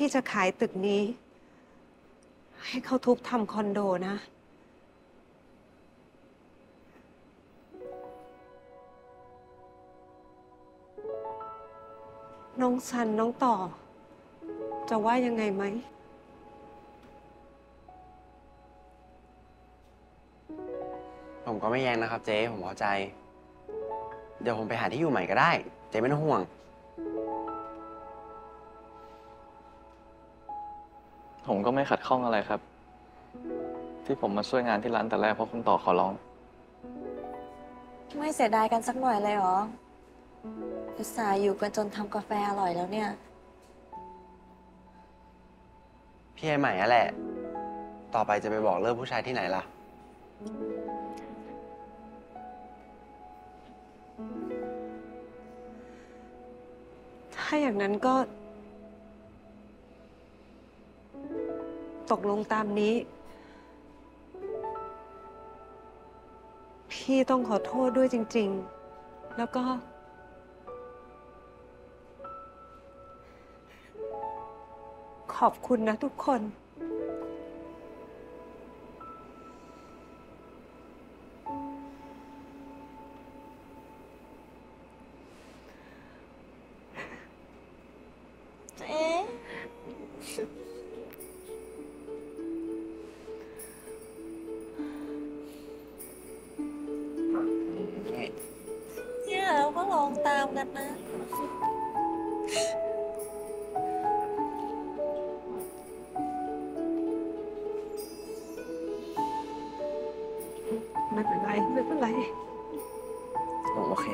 ที่จะขายตึกนี้ให้เขาทุบทำคอนโดนะน้องซันน้องต่อจะว่ายังไงไหมผมก็ไม่แย้งนะครับเจ๊ผมพอใจเดี๋ยวผมไปหาที่อยู่ใหม่ก็ได้เจ๊ไม่ต้องห่วงผมก็ไม่ขัดข้องอะไรครับที่ผมมาช่วยงานที่ร้านแต่แรกเพราะคุณต่อขอร้องไม่เสียดายกันสักหน่อยเลยหรออุตส่าห์อยู่กันจนทำกาแฟอร่อยแล้วเนี่ยพี่ไอ้ใหม่แหละต่อไปจะไปบอกเลิกผู้ชายที่ไหนล่ะถ้าอย่างนั้นก็ตกลงตามนี้พี่ต้องขอโทษด้วยจริงๆแล้วก็ขอบคุณนะทุกคนเนี่ยเราก็ลองตามกันนะไม่เป็นไรโอเค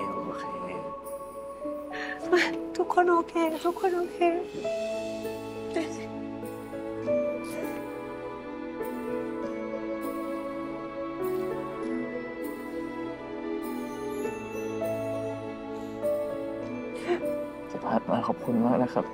ทุกคนโอเคจะพัดมาขอบคุณมากนะครับ